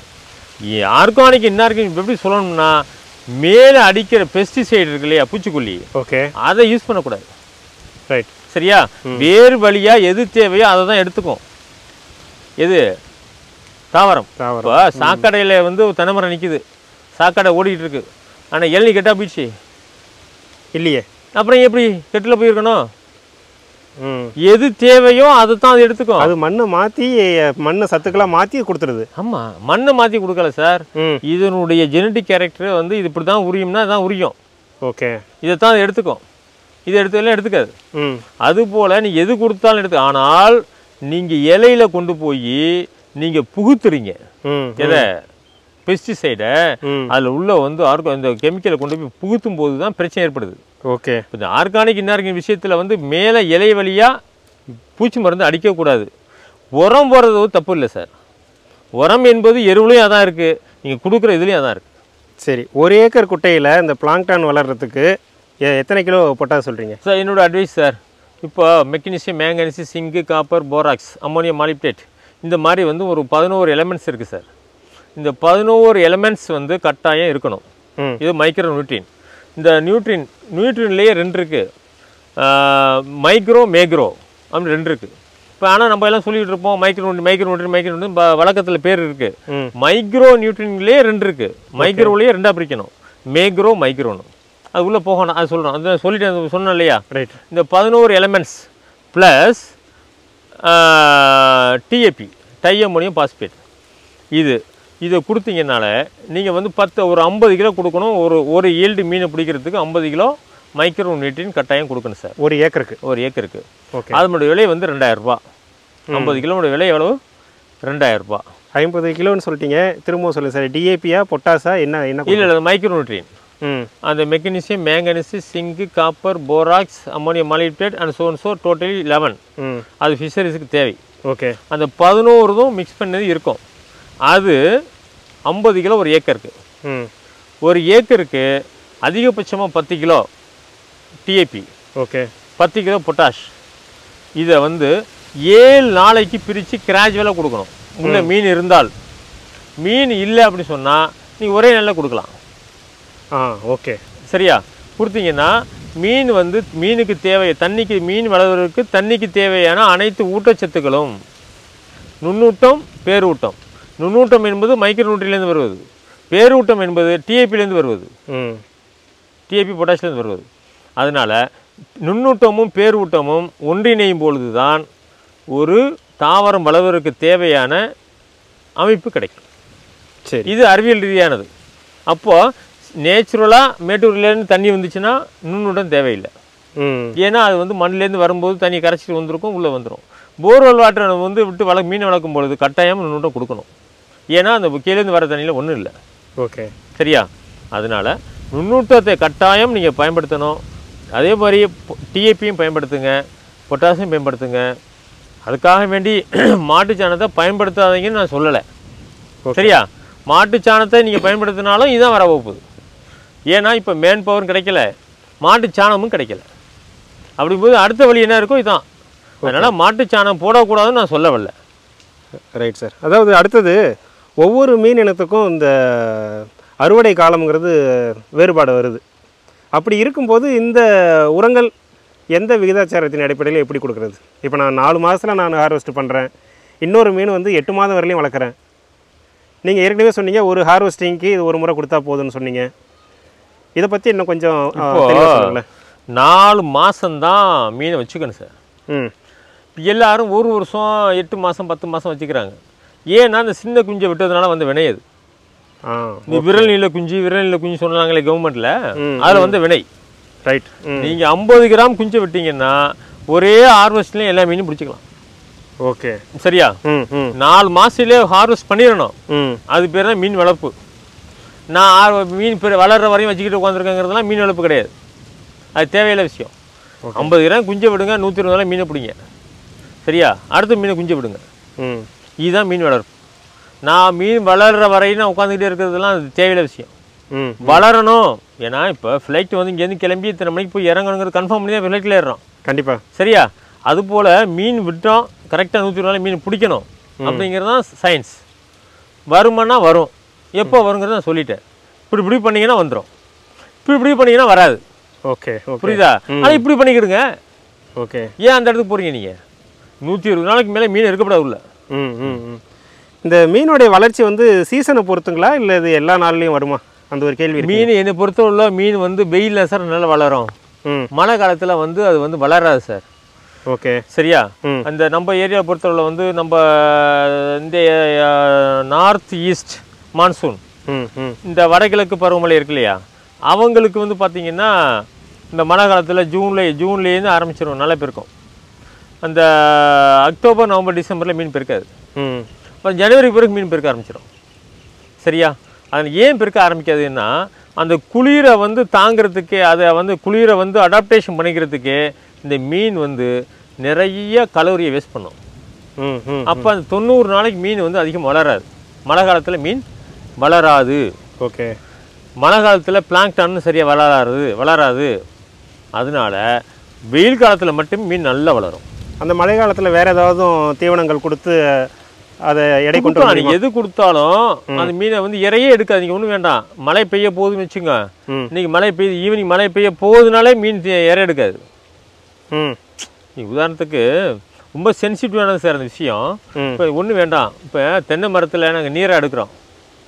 ஆர்கானிக் இன்னாருக்கு எப்படி சொல்லணும்னா, மேலே அடிக்கிற பெஸ்டிசைடு இருக்கு இல்லையா, பூச்சிக்கொல்லி, ஓகே, அதை யூஸ் பண்ணக்கூடாது. ரைட், சரியா? வேறு வழியா எது தேவையோ அதை தான் எடுத்துக்கும் எது தாவரம். இப்போ சாக்கடையில் வந்து தென்னைமரம் நிற்குது, சாக்கடை ஓடிக்கிட்டு இருக்கு, ஆனால் இளநீ கெட்டால் போயிடுச்சு இல்லையே, அப்புறம் எப்படி கெட்டில் போயிருக்கணும்? எது தேவையோ அதை தான் அது எடுத்துக்கும். அது மண்ணை மாற்றி மண்ணை சத்துக்களாக மாற்றி கொடுத்துருது. ஆமாம், மண்ணை மாற்றி கொடுக்கல சார், இதனுடைய ஜெனட்டிக் கேரக்டர் வந்து இது இப்படி தான் உரியும்னா இதான் உரியும். ஓகே, இதை தான் அது எடுத்துக்கும், இதை எடுத்ததெல்லாம் எடுத்துக்காது. அதுபோல் நீ எது கொடுத்தாலும் எடுத்து, ஆனால் நீங்கள் இலையில கொண்டு போய் நீங்கள் புகுத்துறீங்க எதை, பெஸ்டிசைடை அதில் உள்ள வந்து இந்த கெமிக்கலை கொண்டு போய் புகுத்தும் போது தான் பிரச்சனை ஏற்படுது. ஓகே, இந்த ஆர்கானிக் இன்னார்கானிக் விஷயத்தில் வந்து மேலே இலை வழியாக பூச்சி மருந்து அடிக்கக்கூடாது. உரம் போடுறது தப்பு இல்லை சார், உரம் என்பது எருவுலையும் அதான் இருக்குது, நீங்கள் கொடுக்குற இதுலேயும் அதான் இருக்குது. சரி, 1 ஏக்கர் குட்டையில் இந்த பிளாங்க்டான் வளர்கிறதுக்கு எத்தனை கிலோ பொட்டாஸ் சொல்கிறீங்க சார்? என்னோடய அட்வைஸ் சார், இப்போ magnesium, manganese, zinc, copper, borax, ammonium molybdate, இந்த மாதிரி வந்து ஒரு 11 எலமெண்ட்ஸ் இருக்குது சார். இந்த 11 எலமெண்ட்ஸ் வந்து கட்டாயம் இருக்கணும். இது மைக்ரோ நியூட்ரின். இந்த நியூட்ரின்லேயே 2 இருக்குது, மைக்ரோ மேக்ரோ அப்படின்னு 2 இருக்குது. இப்போ ஆனால் நம்ம எல்லாம் சொல்லிகிட்டு இருப்போம் மைக்ரோ நியூட்ரின் வழக்கத்தில் பேர் இருக்குது. மைக்ரோ நியூட்ரின்லேயே 2 இருக்குது, மைக்ரோலேயே 2ஆக பிரிக்கணும், மேக்ரோ மைக்ரோன்னு. அது உள்ளே போகணும், அது சொல்கிறோம், அது சொல்லிட்டு சொன்னோம் இல்லையா. ரைட், இந்த 11 elements plus TAP, Thiammonium phosphate. This is the Kurthingana, Ningavan over 50 kilo Kurkono or a yield mean of Purikirthik, 50 kilo, micronutrient Katayan Kurkansa, or acre or acre. Okay, Almadule under Randarba, 50 kilo, Vele, Randarba. I am for the kilo insulting a thermosolar DAP, potassa in a micronutrient. And the magnesium, manganese, zinc, copper, borax, ammonium malate, and so on, so totally 11. That's the fisheries theory. Okay. And the 11 mixed in the அது 50 kilo ஒரு ஏக்கருக்கு ஒரு ஏக்கருக்கு அதிகபட்சமா 10 kilo TAP okay 10 kilo potash இத வந்து 7 நாளைக்கு பிரிச்சு கிராஜுவலா கொடுக்கணும் முன்ன மீன் இருந்தால் மீன் இல்ல அப்படி சொன்னா நீ ஒரே நாள்ல கொடுக்கலாம் ஆ ஓகே சரியா கொடுத்தீங்கன்னா மீன் வந்து மீனுக்கு தேவை தண்ணிக்கு மீன் வளர்வதற்கு தண்ணிக்கு தேவையான அனைத்து ஊட்டச்சத்துக்களும் நுண்ணூட்டம் பேரூட்டம் நுண்ணூட்டம் என்பது மைக்ரோநியூட்ரியன்ல இருந்து வருது. பேரூட்டம் என்பது TAP ல இருந்து வருது. TAP பொட்டாசியம்ல இருந்து வருது. அதனால நுண்ணூட்டமும் பேரூட்டமும் ஒன்றிணையும் பொழுது தான் ஒரு தாவரம் வளர்வதற்கு தேவையான அமைப்பு கிடைக்கும். சரி இது அறிவியல் ரீதியானது. அப்போ நேச்சுரலா மேட்டூர்ல இருந்து தண்ணி வந்துச்சுனா நுண்ணூட்டம் தேவையில்லை. ஏன்னா அது வந்து மண்ணில இருந்து வரும்போது தண்ணி கரைச்சிட்டு வந்திருக்கும் உள்ள வந்துரும். Borewell water வந்து விட்டு வளக்கு மீன் வளக்கும் பொழுது கட்டாயம் நுண்ணூட்டம் கொடுக்கணும். ஏனா அந்த கீழ இருந்து வர தண்ணில ஒண்ணு இல்ல. ஓகே. சரியா? அதனால நுண்ணூட்டத்தை கட்டாயம் நீங்க பயன்படுத்தணும். அதே மாதிரி TAP யும் பயன்படுத்துங்க, பொட்டாசியம் பயன்படுத்துங்க. அதுக்காக வேண்டி மாட்டு சாணத்தை பயன்படுத்தாதீங்கன்னு நான் சொல்லல. சரியா? மாட்டு சாணத்தை நீங்க பயன்படுத்தினாலும் இதான் வர போகுது. ஏனா இப்ப மேன் பவர் கிடைக்கல, மாட்டு சாணமும் கிடைக்கல. அப்படிம்போது அடுத்த வழி என்ன இருக்கும் இதான். அதனால மாட்டு சாணம் போட கூடாதுன்னு நான் சொல்லவல்ல. Right sir. அதாவது அடுத்து ஒவ்வொரு மீன் இனத்துக்கும் இந்த அறுவடை காலம்ங்கிறது வேறுபாடு வருது. அப்படி இருக்கும்போது இந்த உரங்கள் எந்த விகிதாச்சாரத்தின் அடிப்படையில் எப்படி கொடுக்கிறது? இப்போ நான் 4 மாசத்துல நான் ஹார்வெஸ்ட் பண்றேன். இன்னொரு மீன் வந்து 8 மாதம் வரையிலும் வளர்க்கறேன். நீங்க ஏற்கனவே சொன்னீங்க ஒரு ஹார்வெஸ்டிங்க்கு இது ஒரு முறை கொடுத்தா போதும்னு சொன்னீங்க. இத பத்தி இன்னும் கொஞ்சம் தெளிவா சொல்லுங்களேன். 4 மாசம் தான் மீன் வச்சுக்கணும் சார். எல்லாரும் ஒரு வருஷம் 8 மாசம் 10 மாசம் வச்சுக்கிறாங்க. ஏன்னா அந்த சின்ன குஞ்சை விட்டதுனால வந்து வினை அது. இந்த விரல் நீல குஞ்சு சொன்னாங்களே கவர்மெண்ட்ல, அதுல வந்து வினை. ரைட். நீங்க 50 கிராம் குஞ்சை விட்டீங்கன்னா ஒரே ஹார்வெஸ்ட்ல எல்லா மீனும் பிடிச்சிக்கலாம். ஓகே சரியா? 4 மாசத்திலே ஹார்வெஸ்ட் பண்ணிரணும். அது பேர் தான் மீன் வளர்ப்பு. நான் மீன் வளர்ற வரையும் வச்சுக்கிட்டு உட்கார்ந்திருக்கங்கிறதுலாம் மீன் வளர்ப்பு கிடையாது. அது தேவையில்லை விஷயம். 50 கிராம் குஞ்சை விடுங்க, 120 மீனை பிடிங்க. சரியா? அடுத்து மீனை குஞ்சை விடுங்க. இதுதான் மீன் வளர்ப்பு. நான் மீன் வளர்ற வரையும் நான் உட்காந்துக்கிட்டே இருக்கிறதுலாம் அது தேவையில்லை விஷயம். வளரணும். ஏன்னா இப்போ ஃப்ளைட் வந்து இங்கேருந்து கிளம்பி இத்தனை மணிக்கு போய் இறங்கணுங்கிறது கன்ஃபார்ம் பண்ணி தான் ஃப்ளைட்டில் ஏறுறோம். கண்டிப்பாக. சரியா? அதுபோல் மீன் விட்டோம் கரெக்டாக 120 மீன் பிடிக்கணும் அப்படிங்கிறது தான் சயின்ஸ். வருமானா வரும், எப்போ வருங்கிறது நான் சொல்லிட்டேன். இப்படி பண்ணிங்கன்னா வந்துடும், இப்படி பண்ணிங்கன்னா வராது. ஓகே புரியுதா? ஆனால் இப்படி பண்ணிக்கிடுங்க. ஓகே. ஏன் அந்த இடத்துக்கு போகிறீங்க நீங்கள்? 120 நாளைக்கு மேலே மீன் இருக்கப்படாது உள்ள. இந்த மீனுடைய வளர்ச்சி வந்து சீசனை பொறுத்துங்களா இல்லை இது எல்லா நாள்லையும் வருமா? அந்த ஒரு கேள்வி. மீன் என்னை பொறுத்த உள்ள மீன் வந்து வெயிலில் சார் நல்லா வளரும். மழை காலத்தில் வந்து அது வந்து வளராது சார். ஓகே சரியா? அந்த நம்ம ஏரியாவை பொறுத்தவரை வந்து நம்ம இந்த நார்த் ஈஸ்ட் மான்சூன், இந்த வடகிழக்கு பருவமழை இருக்கு இல்லையா, அவங்களுக்கு வந்து பார்த்தீங்கன்னா இந்த மழை காலத்தில் ஜூன்லேருந்து ஆரம்பிச்சிடும் நல்லா பெருக்கும். அந்த அக்டோபர் நவம்பர் டிசம்பரில் மீன் பெருக்காது. அப்புறம் ஜனவரிக்கு பிறகு மீன் பெருக்க ஆரம்பிச்சிடும். சரியா? அது ஏன் பெருக்க ஆரம்பிக்காதுன்னா அந்த குளிரை வந்து தாங்கிறதுக்கு, அதை வந்து குளிரை வந்து அடாப்டேஷன் பண்ணிக்கிறதுக்கு இந்த மீன் வந்து நிறைய கலோரியை வேஸ்ட் பண்ணும். அப்போ அந்த 90 நாளைக்கு மீன் வந்து அதிகம் வளராது. மழை காலத்தில் மீன் வளராது. ஓகே. மழை காலத்தில் பிளாங்க்டான்னு சரியாக வளராது. அதனால வெயில் காலத்தில் மட்டும் மீன் நல்லா வளரும். அந்த மழை காலத்தில் வேறு ஏதாவது தீவனங்கள் கொடுத்து அதை எடை கொண்டு எது கொடுத்தாலும் அந்த மீனை வந்து இறையே எடுக்காதீங்க. ஒன்றும் வேண்டாம். மழை பெய்ய போகுதுன்னு வச்சுங்க. இன்னைக்கு மழை பெய்யுது, ஈவினிங் மழை பெய்ய போகுதுனாலே மீன் இறை எடுக்காது. உதாரணத்துக்கு ரொம்ப சென்சிட்டிவான சார் அந்த விஷயம். இப்போ ஒன்றும் வேண்டாம். இப்போ தென்னை மரத்தில் நாங்கள் நீராக எடுக்கிறோம்.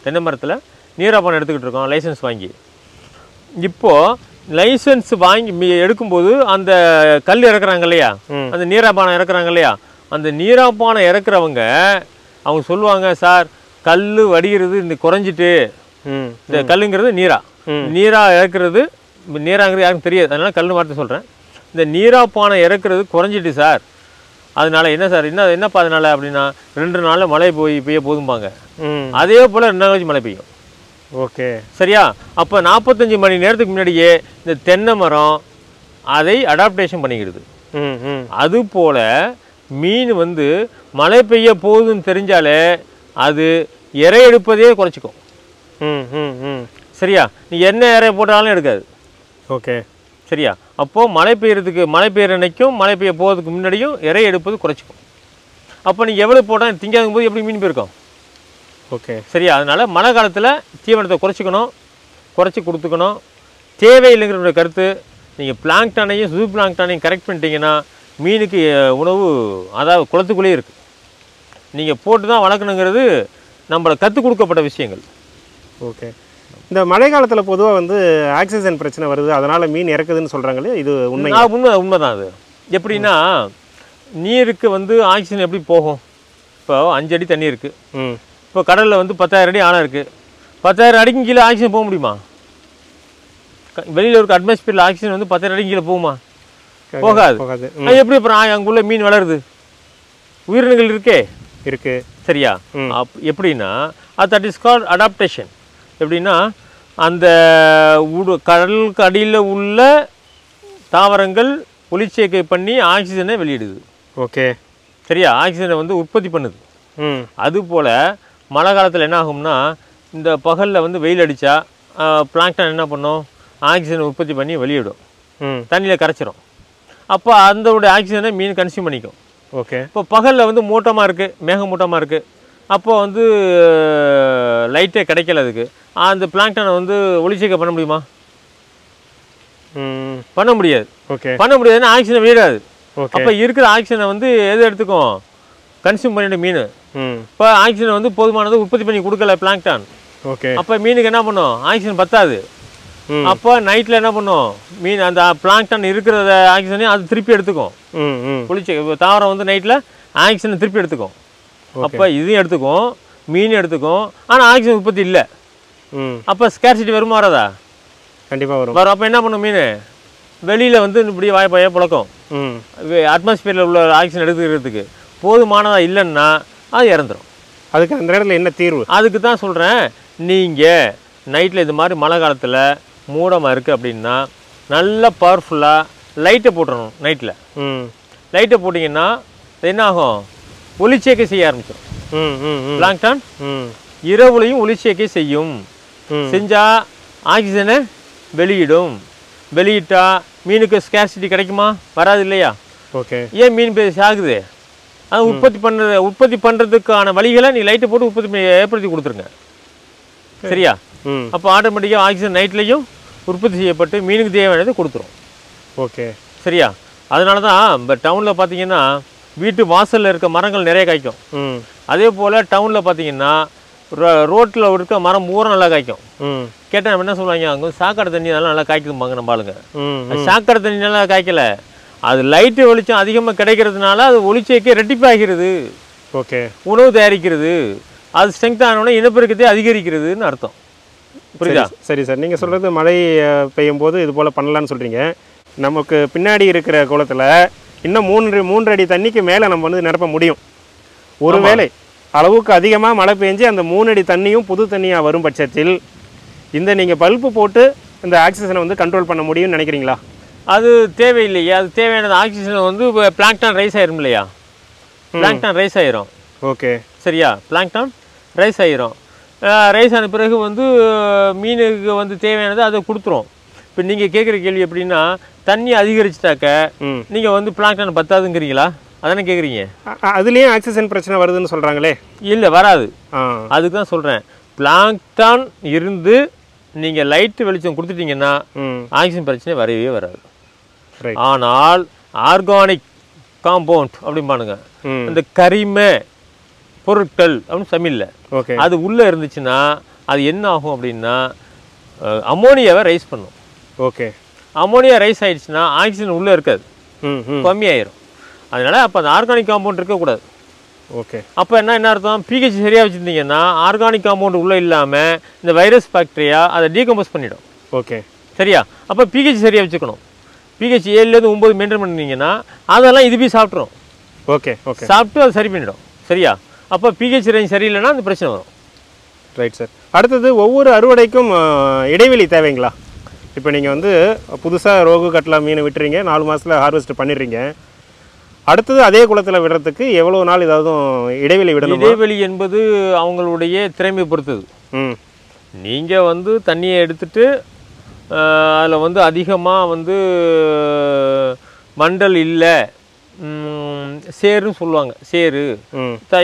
தென்னை மரத்தில் நீராப்பான் எடுத்துக்கிட்டு இருக்கோம் லைசன்ஸ் வாங்கி. இப்போது லைசன்ஸ் வாங்கி எடுக்கும்போது அந்த கல் இறக்குறாங்க இல்லையா, அந்த நீராப்பானை இறக்குறாங்க இல்லையா, அந்த நீராப்பானை இறக்குறவங்க அவங்க சொல்லுவாங்க, சார் கல் வடிகிறது இந்த குறைஞ்சிட்டு, இந்த கல்லுங்கிறது நீரா, நீரா இறக்குறது, நீராங்கிறது யாருக்கும் தெரியாது, அதனால் கல் மாற்ற சொல்கிறேன், இந்த நீராப்பானை இறக்குறது குறைஞ்சிட்டு சார், அதனால என்ன சார் என்ன என்னப்பா அதனால அப்படின்னா 2 நாளில் மழை பெய்ய போதும்பாங்க. அதே போல் 2 நாள் மழை பெய்யும். ஓகே சரியா. அப்போ 45 மணி நேரத்துக்கு முன்னாடியே இந்த தென்னை மரம் அதை அடாப்டேஷன் பண்ணிக்கிடுது. அது போல் மீன் வந்து மழை பெய்ய போகுதுன்னு தெரிஞ்சாலே அது இறை எடுப்பதே குறைச்சிக்கும். சரியா. நீ என்ன இறை போட்டாலும் எடுக்காது. ஓகே சரியா. அப்போது மழை பெய்யறதுக்கு மழை பெய்கிற அன்னைக்கும் மழை பெய்ய போகிறதுக்கு முன்னாடியும் இறை எடுப்பது குறைச்சிக்கும். அப்போ நீ எவ்வளோ போட்டால் திங்காதும் போது எப்படி மீன் போயிருக்கோம். ஓகே சரியா. அதனால் மழை காலத்தில் தீவனத்தை குறைச்சிக்கணும், குறைச்சி கொடுத்துக்கணும். தேவையில்லைங்கிற கருத்து. நீங்கள் பிளாங்க்டானையும் சூ பிளாங்க்டானையும் கரெக்ட் பண்ணிட்டீங்கன்னா மீனுக்கு உணவு அதாவது குளத்துக்குள்ளேயே இருக்குது. நீங்கள் போட்டு தான் வளர்க்கணுங்கிறது நம்மளை கற்றுக் கொடுக்கப்பட்ட விஷயங்கள். ஓகே. இந்த மழை காலத்தில் பொதுவாக வந்து ஆக்சிஜன் பிரச்சனை வருது, அதனால் மீன் இறக்குதுன்னு சொல்கிறாங்களே, இது உண்மை? உண்மைதான். அது எப்படின்னா நீருக்கு வந்து ஆக்சிஜன் எப்படி போகும்? இப்போ 5 அடி தண்ணி இருக்குது, இப்போ கடலில் வந்து 10,000 அடி ஆழம் இருக்குது, 10,000 அடிக்கு கீழே ஆக்சிஜன் போக முடியுமா? வெளியில் இருக்க அட்மாஸ்பியரில் ஆக்சிஜன் வந்து 10,000 அடிக்கு கீழே போகுமா? போகாது. அது எப்படி அப்புறம் அங்குள்ள மீன் வளருது? உயிரினங்கள் இருக்குது சரியா. எப்படின்னா தட் இஸ் கால்ட் அடாப்டேஷன். எப்படின்னா அந்த கடலுக்கு அடியில் உள்ள தாவரங்கள் ஒளிச்சேர்க்கை பண்ணி ஆக்சிஜனை வெளியிடுது. ஓகே சரியா. ஆக்சிஜனை வந்து உற்பத்தி பண்ணுது. அதுபோல் மழை காலத்தில் என்ன ஆகும்னா இந்த பகலில் வந்து வெயில் அடித்தா பிளாங்க்டன் என்ன பண்ணும்? ஆக்சிஜனை உற்பத்தி பண்ணி வெளியிடும், தண்ணியில் கரைச்சிடும். அப்போ அதோடைய ஆக்சிஜனை மீன் கன்சியூம் பண்ணிக்கும். ஓகே. இப்போ பகலில் வந்து மூட்டமாக இருக்குது, மேகமூட்டமாக இருக்குது, அப்போது வந்து லைட்டே கிடைக்கல, அதுக்கு அந்த பிளாங்க்டனை வந்து ஒளிச்சேர்க்கை பண்ண முடியுமா? பண்ண முடியாது. ஓகே. பண்ண முடியாதுன்னா ஆக்சிஜனை வெளியிடாது. அப்போ இருக்கிற ஆக்சிஜனை வந்து எது எடுத்துக்கும்? கன்சியூம் பண்ணிட்டு மீன். இப்போ ஆக்சிஜனை வந்து போதுமானது உற்பத்தி பண்ணி கொடுக்கல பிளாங்க்டான். ஓகே. அப்போ மீனுக்கு என்ன பண்ணும்? ஆக்சிஜன் பத்தாது. அப்போ நைட்டில் என்ன பண்ணும் மீன்? அந்த பிளாங்க்டான் இருக்கிற ஆக்சிஜனையும் அது திருப்பி எடுத்துக்கும். ஒளிச்சேர்க்கை தாவரம் வந்து நைட்டில் ஆக்சிஜனை திருப்பி எடுத்துக்கும். அப்போ இதையும் எடுத்துக்கும், மீன் எடுத்துக்கும், ஆனால் ஆக்சிஜன் உற்பத்தி இல்லை. அப்போ ஸ்கேர்சிட்டி வருமா? வராதா? கண்டிப்பாக வரும். அப்போ என்ன பண்ணும் மீன்? வெளியில் வந்து இப்படி வாய்ப்பாயாக புழக்கும். அட்மாஸ்பியரில் உள்ள ஆக்சிஜன் எடுத்துக்கிறதுக்கு போதுமானதாக இல்லைன்னா அது இறந்துடும். அதுக்கு அந்த இடத்துல என்ன தீர்வு? அதுக்கு தான் சொல்கிறேன், நீங்கள் நைட்டில் இது மாதிரி மழை காலத்தில் மூடமாக இருக்குது அப்படின்னா நல்லா பவர்ஃபுல்லாக லைட்டை போட்டுடணும். நைட்டில் லைட்டை போட்டிங்கன்னா என்ன ஆகும்? ஒளிச்சேர்க்கை செய்ய ஆரம்பிச்சிடும் பிளாங்க்டான். இரவுலையும் ஒளிச்சேர்க்கை செய்யும். செஞ்சால் ஆக்சிஜனை வெளியிடும். வெளியிட்டால் மீனுக்கு ஸ்கேர்சிட்டி கிடைக்குமா? வராது இல்லையா? ஓகே. ஏன் மீன் பேசி ஆகுது? அது உற்பத்தி பண்ணுறதுக்கான வழிகளை நீ லைட்டை போட்டு ஏற்படுத்தி கொடுத்துருங்க. சரியா. அப்போ ஆட்டோமேட்டிக்காக ஆக்சிஜன் நைட்லேயும் உற்பத்தி செய்யப்பட்டு மீனுக்கு தேவையானது கொடுத்துரும். ஓகே சரியா. அதனால தான் இப்போ டவுனில் பார்த்தீங்கன்னா வீட்டு வாசலில் இருக்க மரங்கள் நிறைய காய்க்கும். அதே போல் டவுனில் பார்த்தீங்கன்னா ரோட்டில் இருக்க மரம் ஊரம் நல்லா காய்க்கும். கேட்டால் என்ன சொல்லுவாங்க? அங்கே சாக்கடை தண்ணி அதெல்லாம் நல்லா காய்க்குதும்பாங்க நம்ம ஆளுங்க. சாக்கடை தண்ணி நல்லா காய்க்கலை, அது லைட்டு வெளிச்சம் அதிகமாக கிடைக்கிறதுனால அது ஒளிச்சேர்க்கை ரெட்டிப்பாகிறது. ஓகே. உணவு தயாரிக்கிறது. அது ஸ்ட்ரெங்க் ஆனோடனே இனப்பெருக்கத்தை அதிகரிக்கிறதுன்னு அர்த்தம். புரியுதா? சரி சார். நீங்கள் சொல்கிறது மழை பெய்யும் போது இது போல் பண்ணலான்னு சொல்கிறீங்க. நமக்கு பின்னாடி இருக்கிற குளத்தில் இன்னும் 3 அடி தண்ணிக்கு மேலே நம்ம வந்து நிரப்ப முடியும். ஒருவேளை அளவுக்கு அதிகமாக மழை பெஞ்சு அந்த 3 அடி தண்ணியும் புது தண்ணியாக வரும் பட்சத்தில் இந்த நீங்கள் பல்ப்பு போட்டு இந்த ஆக்சிஜனை வந்து கண்ட்ரோல் பண்ண முடியும்னு நினைக்கிறீங்களா? அது தேவையில்லையா? அது தேவையானது ஆக்சிஜனை வந்து பிளாங்க்டான் ரைஸ் ஆயிரும் இல்லையா? பிளாங்க்டான் ரைஸ் ஆயிரும். ஓகே சரியா. பிளாங்க்டான் ரைஸ் ஆயிரும். ரைஸ் ஆன பிறகு வந்து மீனுக்கு வந்து தேவையானது அதை கொடுத்துரும். இப்போ நீங்கள் கேட்குற கேள்வி எப்படின்னா தண்ணி அதிகரிச்சிட்டாக்க நீங்கள் வந்து பிளாங்க்டான் பத்தாதுங்கிறீங்களா? அதானே கேட்குறீங்க. அதுலேயும் ஆக்சிஜன் பிரச்சனை வருதுன்னு சொல்கிறாங்களே. இல்லை, வராது. அதுக்கு தான் சொல்கிறேன், பிளாங்க்டான் இருந்து நீங்கள் லைட்டு வெளிச்சம் கொடுத்துட்டீங்கன்னா ஆக்சிஜன் பிரச்சனை வரவே வராது. ஆனால் ஆர்கானிக் காம்பவுண்ட் அப்படிம்பானுங்க, இந்த கரிம பொருட்கள் அப்படின்னு தமிழில், அது உள்ளே இருந்துச்சுன்னா அது என்ன ஆகும் அப்படின்னா அமோனியாவை ரைஸ் பண்ணும். ஓகே. அமோனியா ரைஸ் ஆகிடுச்சுன்னா ஆக்சிஜன் உள்ளே இருக்காது, கம்மியாயிரும். அதனால அப்ப அந்த ஆர்கானிக் காம்பவுண்ட் இருக்க கூடாது. ஓகே. அப்ப என்ன அர்த்தம்? pH சரியா வச்சிருந்தீங்கன்னா ஆர்கானிக் காம்பவுண்ட் உள்ள இல்லாம இந்த வைரஸ் பாக்டீரியா அதை டீகம்போஸ் பண்ணிடும். ஓகே. சரியா? அப்ப pH சரியா வச்சுக்கணும். pH 7 ல இருந்து 9 மெயின்டெய்ன் பண்ணீங்கன்னா அதெல்லாம் இதுவே சாப்பிட்டுரும். Okay okay. சாப்பிட்டு அது சரி பண்ணிடும். சரியா? அப்ப pH range சரியில்லைனா அந்த பிரச்சனை வரும். Right sir. அடுத்து ஒவ்வொரு அறுவடைக்கும் இடைவெளி தேவைங்களா? இப்போ நீங்கள் வந்து புதுசாக ரோகு கட்லா மீன் விட்டுறீங்க, 4 மாதத்தில் ஹார்வெஸ்ட் பண்ணிடுறீங்க. அடுத்தது அதே குளத்தில் விடுறதுக்கு எவ்வளோ நாள் ஏதாவது இடைவெளி விடணும்? இடைவெளி என்பது அவங்களுடைய திறமை பொறுத்தது. நீங்கள் வந்து தண்ணியை எடுத்துட்டு அதில் வந்து அதிகமாக வந்து மண்டல் இல்லை சேருன்னு சொல்லுவாங்க, சேரு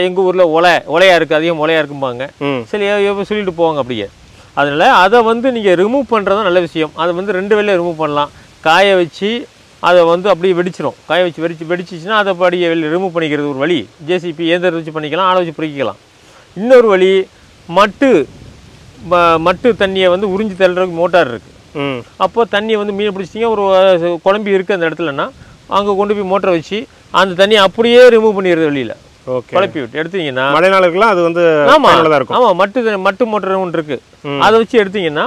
எங்கள் ஊரில் ஒலை ஒலையாக இருக்குது, அதிகம் ஒலையாக இருக்கும்பாங்க, சரி சொல்லிட்டு போவாங்க அப்படியே. அதனால அதை வந்து நீங்கள் ரிமூவ் பண்ணுறது நல்ல விஷயம். அதை வந்து 2 வேளையும் ரிமூவ் பண்ணலாம். காய வச்சு அதை வந்து அப்படியே வெடிச்சிடும், காய வச்சு வெடிச்சிச்சுன்னா அதை அப்படியே ரிமூவ் பண்ணிக்கிறது ஒரு வழி. ஜேசிபி ஏந்தர் வச்சு பண்ணிக்கலாம், ஆளை வச்சு பிரிக்கலாம். இன்னொரு வழி மட்டு தண்ணியை வந்து உறிஞ்சி தள்ளுறதுக்கு மோட்டார் இருக்குது. அப்போ தண்ணியை வந்து மீன் பிடிச்சிட்டிங்க ஒரு குழம்பு இருக்குது அந்த இடத்துலன்னா அங்கே கொண்டு போய் மோட்டரை வச்சு அந்த தண்ணியை அப்படியே ரிமூவ் பண்ணிடுறது வெளியில். ஓகே. குழப்பி விட்டு எடுத்தீங்கன்னா மழை நாளுக்குலாம் அது வந்து நல்லா இருக்கும். ஆமாம், மட்டு மோட்டர் ஒன்று இருக்குது, அதை வச்சு எடுத்தீங்கன்னா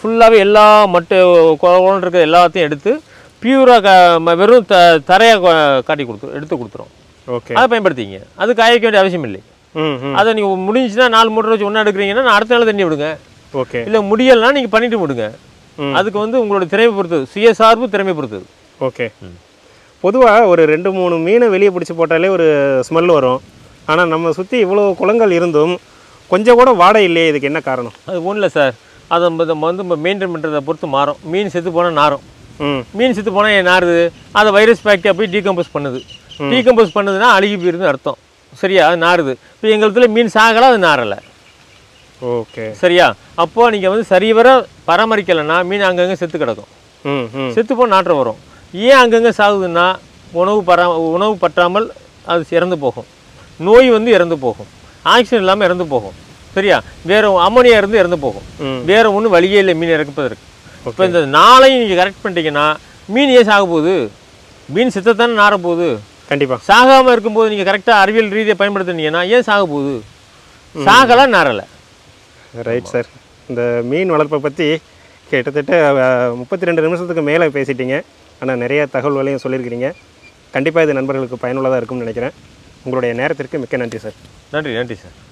ஃபுல்லாகவே எல்லா மட்டு குளம் இருக்கிற எல்லாத்தையும் எடுத்து பியூராக வெறும் தரையாக காட்டி கொடுத்து எடுத்து கொடுத்துரும். ஓகே. அதை பயன்படுத்திங்க, அது காய்க்க வேண்டிய அவசியம் இல்லை. அதை நீங்கள் முடிஞ்சுன்னா 4 மோட்டர் வச்சு ஒன்றா எடுக்கிறீங்கன்னா அடுத்த நாள் தண்ணி விடுங்க. ஓகே. இல்லை முடியலைன்னா நீங்கள் பண்ணிட்டு விடுங்க. அதுக்கு வந்து உங்களோட திறமை பொறுத்தது, சுயசார்பு திறமை பொறுத்தது. ஓகே. பொதுவாக ஒரு 2-3 மீனை வெளியே பிடிச்சி போட்டாலே ஒரு ஸ்மெல் வரும். ஆனால் நம்ம சுற்றி இவ்வளோ குளங்கள் இருந்தும் கொஞ்சம் கூட வாடகை இல்லையே, இதுக்கு என்ன காரணம்? அது ஒன்றும் இல்லை சார், அதை நம்ம வந்து மெயின்டைன் பண்ணுறதை பொறுத்து மாறும். மீன் செத்து போனால் நாரும், மீன் செத்து போனால் ஏன் நாருது? அதை வைரஸ் பாக்டீரியா போய் டீகம்போஸ் பண்ணுது. டீகம்போஸ் பண்ணுதுன்னா அழுகி போயிருதுன்னு அர்த்தம். சரியா? அது நாருது. இப்போ எங்களுக்குள்ள மீன் சாகலை, அது நாரலை. ஓகே. சரியா? அப்போது நீங்கள் வந்து சரிவர பராமரிக்கலைன்னா மீன் அங்கங்கே செத்து கிடக்கும், செத்து போனால் நாற்றம் வரும். ஏன் அங்கங்கே சாகுதுன்னா உணவு பற்றாமல் அது இறந்து போகும், நோய் வந்து இறந்து போகும், ஆக்சிஜன் இல்லாமல் இறந்து போகும். சரியா? வேறு அமோனியா இருந்து இறந்து போகும், வேறு ஒன்றும் வழியே இல்லை மீன் இறக்குப்பதற்கு. இப்போ இந்த நாளையும் நீங்கள் கரெக்ட் பண்ணிட்டீங்கன்னா மீன் ஏன் சாக போகுது? மீன் சித்தத்தானே நார போகுது. கண்டிப்பாக சாகாமல் இருக்கும்போது நீங்கள் கரெக்டாக அறிவியல் ரீதியை பயன்படுத்தினீங்கன்னா ஏன் சாக போகுது? சாகலாம், நாரலை. Right sir. இந்த மீன் வளர்ப்பை பற்றி கிட்டத்தட்ட 32 நிமிஷத்துக்கு மேலே பேசிட்டீங்க. ஆனால் நிறைய தகவல்களையும் சொல்லியிருக்கிறீங்க. கண்டிப்பாக இது நண்பர்களுக்கு பயனுள்ளதாக இருக்கும்னு நினைக்கிறேன். உங்களுடைய நேரத்திற்கு மிக்க நன்றி சார். நன்றி நன்றி சார்.